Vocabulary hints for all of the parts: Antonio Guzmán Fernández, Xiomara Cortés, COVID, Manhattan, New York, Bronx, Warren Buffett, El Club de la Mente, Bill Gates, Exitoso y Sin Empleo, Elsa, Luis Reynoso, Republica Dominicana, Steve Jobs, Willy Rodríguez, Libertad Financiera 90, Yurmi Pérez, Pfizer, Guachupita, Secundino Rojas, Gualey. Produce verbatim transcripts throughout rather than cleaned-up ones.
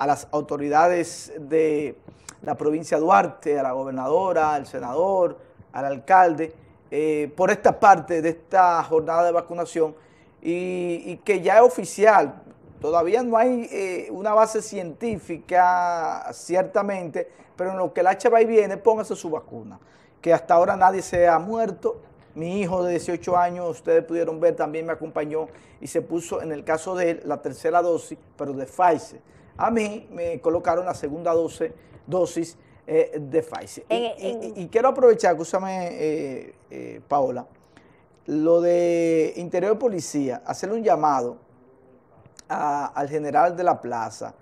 A las autoridades de la provincia de Duarte, a la gobernadora, al senador, al alcalde, eh, por esta parte de esta jornada de vacunación y, y que ya es oficial. Todavía no hay eh, una base científica, ciertamente, pero en lo que el hacha va y viene, póngase su vacuna, que hasta ahora nadie se ha muerto. Mi hijo de dieciocho años, ustedes pudieron ver, también me acompañó y se puso, en el caso de él, la tercera dosis, pero de Pfizer. A mí me colocaron la segunda doce, dosis eh, de Pfizer. Eh, y, eh, y, y quiero aprovechar, escúchame, eh, eh, Paola, lo de Interior y Policía, hacerle un llamado a, al general de la Plaza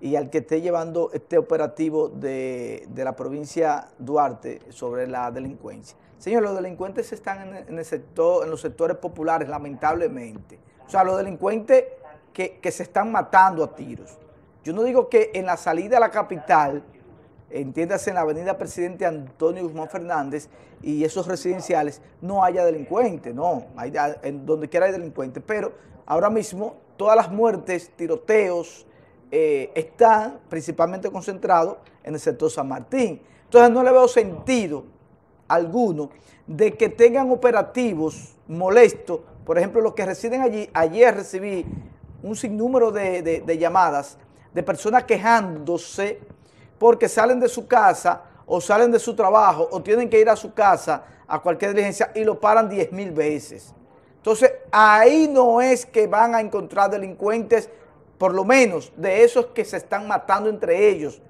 y al que esté llevando este operativo de, de la provincia Duarte sobre la delincuencia. Señor, los delincuentes están en, en, el sector, en los sectores populares, lamentablemente. O sea, los delincuentes que, que se están matando a tiros. Yo no digo que en la salida a la capital, entiéndase en la avenida Presidente Antonio Guzmán Fernández y esos residenciales, no haya delincuentes, no, hay, en donde quiera hay delincuentes. Pero ahora mismo todas las muertes, tiroteos, eh, están principalmente concentrados en el sector San Martín. Entonces no le veo sentido alguno de que tengan operativos molestos. Por ejemplo, los que residen allí, ayer recibí un sinnúmero de, de, de llamadas de personas quejándose porque salen de su casa o salen de su trabajo o tienen que ir a su casa a cualquier diligencia y lo paran diez mil veces. Entonces, ahí no es que van a encontrar delincuentes, por lo menos de esos que se están matando entre ellos.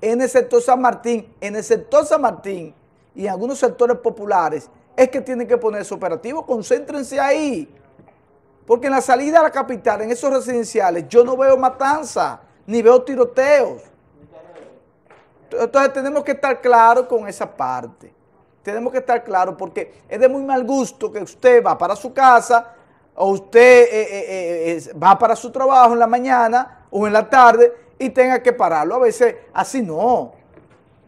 En el sector San Martín, en el sector San Martín, y en algunos sectores populares, es que tienen que ponerse operativos, concéntrense ahí. Porque en la salida a la capital, en esos residenciales, yo no veo matanza, ni veo tiroteos. Entonces tenemos que estar claros con esa parte. Tenemos que estar claros porque es de muy mal gusto que usted va para su casa, o usted eh, eh, eh, va para su trabajo en la mañana o en la tarde y tenga que pararlo. A veces así no.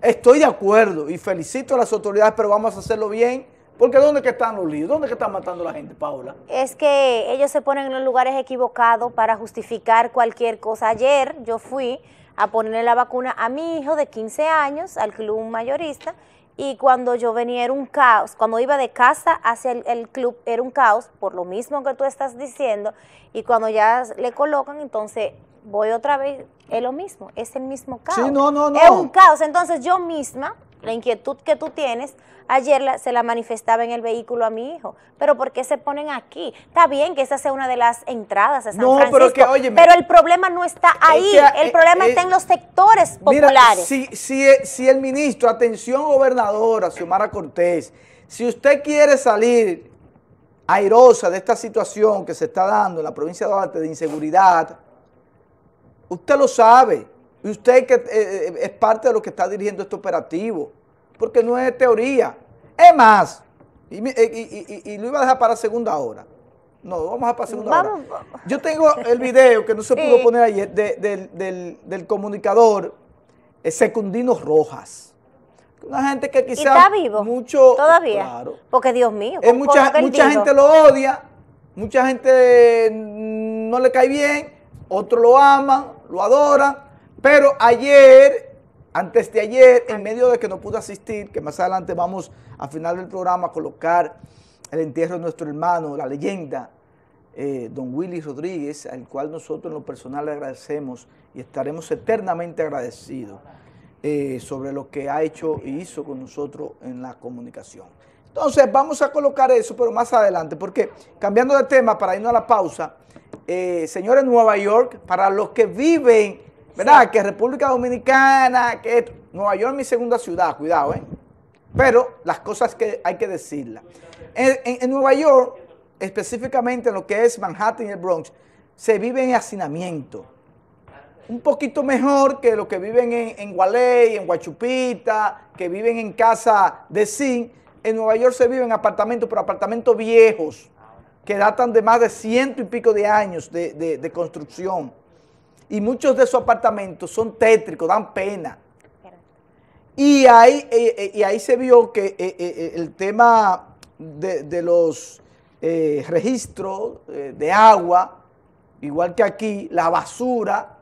Estoy de acuerdo y felicito a las autoridades, pero vamos a hacerlo bien, porque ¿dónde que están los líos? ¿Dónde que están matando a la gente, Paula? Es que ellos se ponen en los lugares equivocados para justificar cualquier cosa. Ayer yo fui a ponerle la vacuna a mi hijo de quince años, al club mayorista, y cuando yo venía era un caos, cuando iba de casa hacia el, el club era un caos, por lo mismo que tú estás diciendo, y cuando ya le colocan, entonces voy otra vez, es lo mismo, es el mismo caos. Sí, no, no, no. Es un caos, entonces yo misma, la inquietud que tú tienes, ayer la, se la manifestaba en el vehículo a mi hijo, pero ¿por qué se ponen aquí? Está bien que esa sea una de las entradas a San no, Francisco, pero, que, óyeme, pero el problema no está ahí, es que, el problema eh, está eh, en los sectores mira, populares. Si, si, si el ministro, atención gobernadora, Xiomara Cortés, si usted quiere salir airosa de esta situación que se está dando en la provincia de Duarte de inseguridad, usted lo sabe, y usted que eh, es parte de lo que está dirigiendo este operativo, porque no es teoría. Es más, y, y, y, y, y lo iba a dejar para segunda hora. No, vamos a para segunda vamos. hora. Yo tengo el video que no se pudo sí. poner ayer de, de, del, del, del comunicador eh, Secundino Rojas. Una gente que quizás... ¿Y está vivo? Mucho, ¿Todavía? Claro. Porque Dios mío. Eh, mucha mucha gente lo odia, mucha gente no le cae bien, otros lo aman, lo adoran, pero ayer, antes de ayer, en medio de que no pude asistir, que más adelante vamos al final del programa a colocar el entierro de nuestro hermano, la leyenda, eh, don Willy Rodríguez, al cual nosotros en lo personal le agradecemos y estaremos eternamente agradecidos eh, sobre lo que ha hecho y hizo con nosotros en la comunicación. Entonces vamos a colocar eso, pero más adelante, porque cambiando de tema para irnos a la pausa, Eh, señores, Nueva York, para los que viven, ¿verdad? Sí. Que República Dominicana, que Nueva York es mi segunda ciudad, cuidado, ¿eh? Pero las cosas que hay que decirlas. En, en, en Nueva York, específicamente en lo que es Manhattan y el Bronx, se vive en hacinamiento. Un poquito mejor que los que viven en, en Gualey, en Guachupita, que viven en casa de zinc. En Nueva York se viven apartamentos, pero apartamentos viejos, que datan de más de ciento y pico de años de, de, de construcción. Y muchos de esos apartamentos son tétricos, dan pena. Y ahí, eh, y ahí se vio que eh, eh, el tema de, de los eh, registros eh, de agua, igual que aquí, la basura,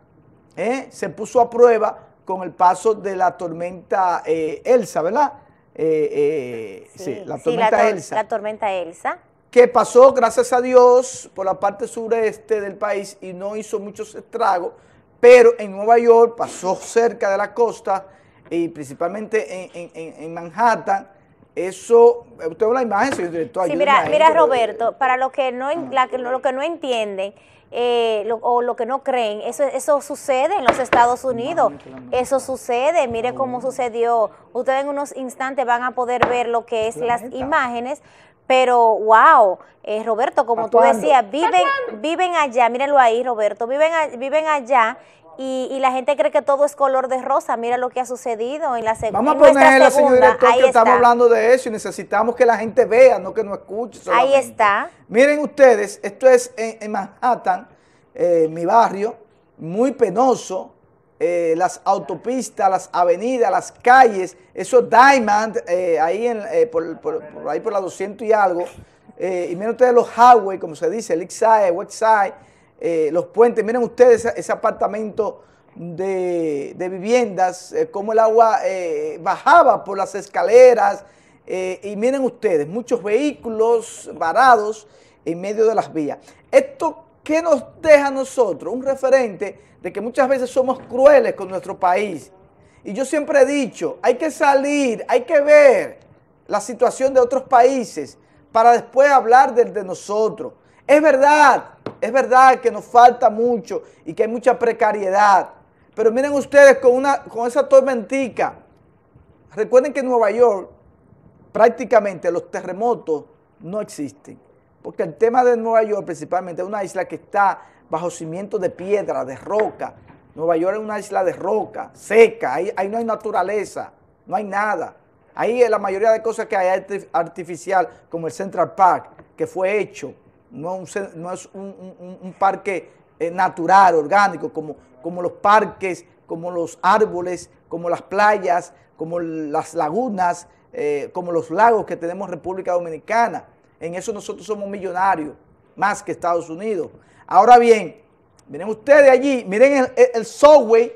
eh, se puso a prueba con el paso de la tormenta eh, Elsa, ¿verdad? Eh, eh, sí, sí, la tormenta sí, la tor Elsa. La tormenta Elsa. Que pasó, gracias a Dios, por la parte sureste del país y no hizo muchos estragos, pero en Nueva York pasó cerca de la costa y principalmente en, en, en Manhattan. Eso, usted ve la imagen, señor director. Sí, mira, imagen, mira Roberto, pero, para los que no, la, lo que no entienden eh, lo, o lo que no creen, eso, eso sucede en los Estados Unidos, eso sucede, mire cómo sucedió. Ustedes en unos instantes van a poder ver lo que es las imágenes, pero wow, eh, Roberto, como tú decías, viven, viven allá, mírenlo ahí Roberto, viven, viven allá. Y, y la gente cree que todo es color de rosa. Mira lo que ha sucedido en la segunda. Vamos a ponerle, señor director, que estamos hablando de eso y necesitamos que la gente vea, no que no escuche solamente. Ahí está. Miren ustedes, esto es en, en Manhattan, eh, mi barrio, muy penoso. Eh, las autopistas, las avenidas, las calles, esos Diamond, eh, ahí, en, eh, por, por, por ahí por la doscientos y algo. Eh, y miren ustedes los highway, como se dice, el East Side, West Side. Eh, los puentes, miren ustedes ese, ese apartamento de, de viviendas, eh, cómo el agua eh, bajaba por las escaleras, eh, y miren ustedes, muchos vehículos varados en medio de las vías. Esto, ¿qué nos deja a nosotros? Un referente de que muchas veces somos crueles con nuestro país. Y yo siempre he dicho, hay que salir, hay que ver la situación de otros países para después hablar del de nosotros. Es verdad, es verdad que nos falta mucho y que hay mucha precariedad, pero miren ustedes con, una, con esa tormentica, recuerden que en Nueva York prácticamente los terremotos no existen, porque el tema de Nueva York principalmente es una isla que está bajo cimientos de piedra, de roca. Nueva York es una isla de roca, seca, ahí, ahí no hay naturaleza, no hay nada. Ahí la mayoría de cosas que hay es artificial, como el Central Park, que fue hecho. No es un, no es un, un, un parque eh, natural, orgánico, como, como los parques, como los árboles, como las playas, como las lagunas, eh, como los lagos que tenemos en República Dominicana. En eso nosotros somos millonarios, más que Estados Unidos. Ahora bien, miren ustedes allí, miren el, el subway,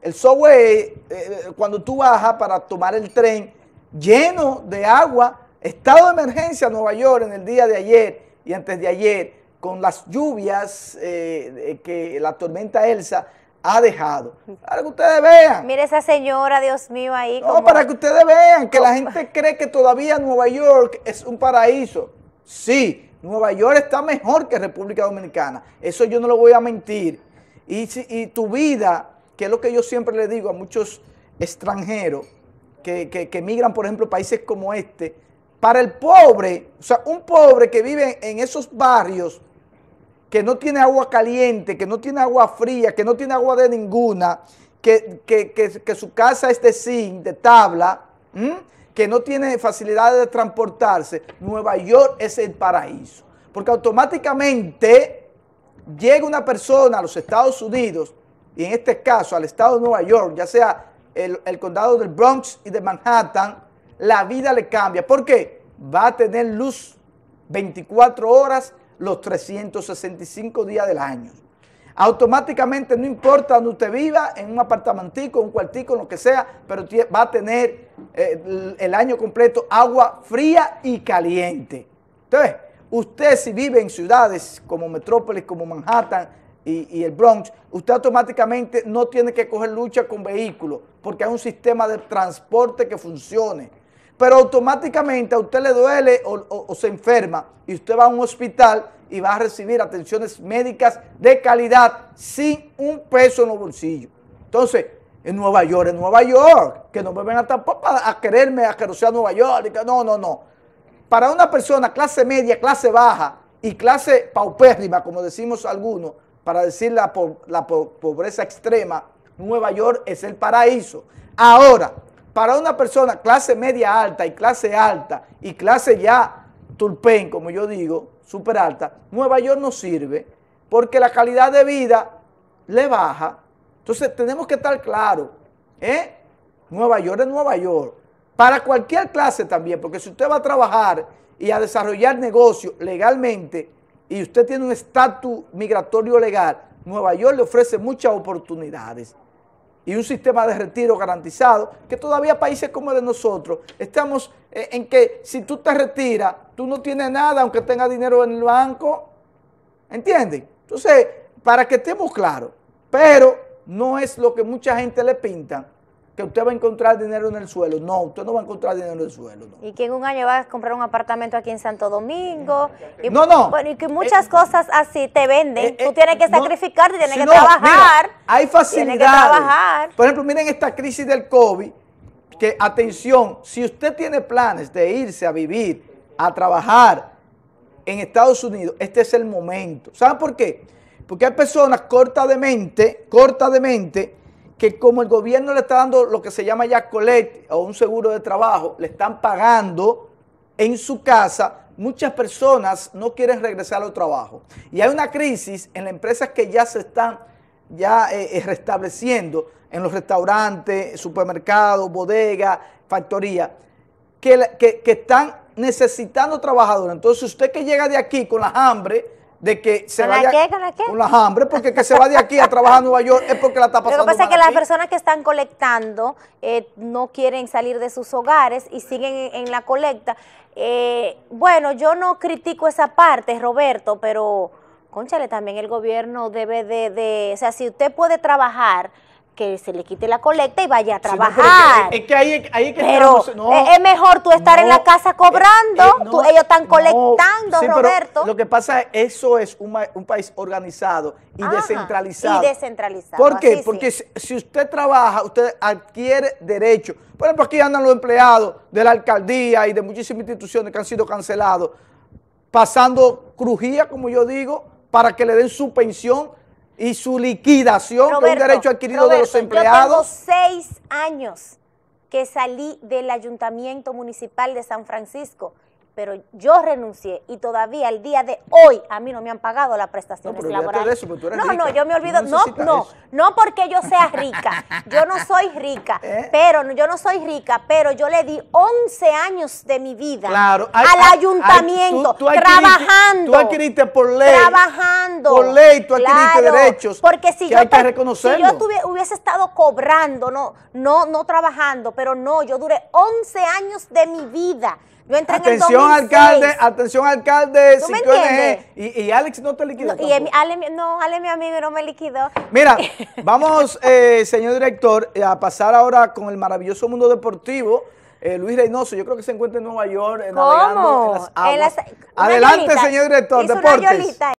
el subway eh, cuando tú bajas para tomar el tren, lleno de agua, estado de emergencia en Nueva York en el día de ayer, y antes de ayer, con las lluvias eh, que la tormenta Elsa ha dejado. Para que ustedes vean. Mire esa señora, Dios mío, ahí. No, como... para que ustedes vean que la gente cree que todavía Nueva York es un paraíso. Sí, Nueva York está mejor que República Dominicana. Eso yo no lo voy a mentir. Y, y tu vida, que es lo que yo siempre le digo a muchos extranjeros que, que, que emigran, por ejemplo, países como este, para el pobre, o sea, un pobre que vive en esos barrios, que no tiene agua caliente, que no tiene agua fría, que no tiene agua de ninguna, que, que, que, que su casa es de zinc, de tabla, ¿m? Que no tiene facilidad de transportarse, Nueva York es el paraíso. Porque automáticamente llega una persona a los Estados Unidos, y en este caso al estado de Nueva York, ya sea el, el condado del Bronx y de Manhattan, la vida le cambia. ¿Por qué? Va a tener luz veinticuatro horas los trescientos sesenta y cinco días del año. Automáticamente, no importa donde usted viva, en un apartamentico, un cuartico, lo que sea, pero va a tener eh, el año completo agua fría y caliente. Entonces, usted si vive en ciudades como Metrópolis, como Manhattan y, y el Bronx, usted automáticamente no tiene que coger lucha con vehículos, porque hay un sistema de transporte que funcione. Pero automáticamente a usted le duele o, o, o se enferma y usted va a un hospital y va a recibir atenciones médicas de calidad sin un peso en los bolsillos. Entonces, en Nueva York, en Nueva York, que no me vengan tampoco a quererme a querer sea Nueva York. No, no, no. Para una persona clase media, clase baja y clase paupérrima, como decimos algunos, para decir la, la pobreza extrema, Nueva York es el paraíso. Ahora, para una persona clase media alta y clase alta y clase ya tulpén, como yo digo, súper alta, Nueva York no sirve porque la calidad de vida le baja. Entonces tenemos que estar claros, ¿eh? Nueva York es Nueva York. Para cualquier clase también, porque si usted va a trabajar y a desarrollar negocio legalmente y usted tiene un estatus migratorio legal, Nueva York le ofrece muchas oportunidades y un sistema de retiro garantizado que todavía países como el de nosotros estamos en que si tú te retiras, tú no tienes nada aunque tengas dinero en el banco, ¿entienden? Entonces, para que estemos claros, pero no es lo que mucha gente le pinta, que usted va a encontrar dinero en el suelo. No, usted no va a encontrar dinero en el suelo. No. Y que en un año va a comprar un apartamento aquí en Santo Domingo. Y, no, no. Bueno, y que muchas eh, cosas así te venden. Eh, Tú tienes que sacrificarte, tienes si que no, trabajar. Mira, hay facilidades. Que trabajar. Por ejemplo, miren esta crisis del COVID, que atención, si usted tiene planes de irse a vivir, a trabajar en Estados Unidos, este es el momento. ¿Saben por qué? Porque hay personas cortas de mente, cortas de mente, que como el gobierno le está dando lo que se llama ya colete o un seguro de trabajo, le están pagando en su casa, muchas personas no quieren regresar al trabajo. Y hay una crisis en las empresas que ya se están ya eh, restableciendo, en los restaurantes, supermercados, bodegas, factorías, que, que, que están necesitando trabajadores. Entonces usted que llega de aquí con la hambre, de que se vaya qué, ¿con, la qué? con la hambre, porque que se va de aquí a trabajar a Nueva York es porque la está pasando mal. Lo que pasa es que aquí las personas que están colectando eh, no quieren salir de sus hogares y siguen en, en la colecta. Eh, bueno, yo no critico esa parte, Roberto, pero, cónchale, también el gobierno debe de, de, o sea, si usted puede trabajar, que se le quite la colecta y vaya a trabajar. Sí, no, es, que, es que ahí, ahí que pero estamos, no, es mejor tú estar no, en la casa cobrando, eh, eh, no, tú, ellos están colectando, no, sí, Roberto. Lo que pasa es eso es un, un país organizado y Ajá, descentralizado. Y descentralizado. ¿Por qué? Porque sí. si, si usted trabaja, usted adquiere derechos. Por ejemplo, aquí andan los empleados de la alcaldía y de muchísimas instituciones que han sido cancelados, pasando crujía, como yo digo, para que le den su pensión y su liquidación, Roberto, que es un derecho adquirido Roberto, de los empleados. Yo tengo seis años que salí del Ayuntamiento Municipal de San Francisco, pero yo renuncié y todavía al día de hoy a mí no me han pagado las prestaciones no, laborales. De eso, tú eres no, rica. no, yo me olvido, no, no, no, no porque yo sea rica, yo no soy rica, ¿Eh? pero yo no soy rica, pero yo le di once años de mi vida claro, hay, al hay, ayuntamiento, hay, tú, tú trabajando. Tú adquiriste por ley, trabajando, por ley tú adquiriste claro, derechos porque si que yo hay que reconocerlo. Si yo tuve, hubiese estado cobrando, no, no, no trabajando, pero no, yo duré once años de mi vida. Yo entré atención, en el alcalde, atención, alcalde, O N G, y, y Alex no te liquidó. No, y el, Ale, no, Ale, mi amigo, no me liquidó. Mira, vamos, eh, señor director, a pasar ahora con el maravilloso mundo deportivo. Eh, Luis Reynoso, yo creo que se encuentra en Nueva York, eh, navegando en las aguas. En las, Adelante, señor director, deportes.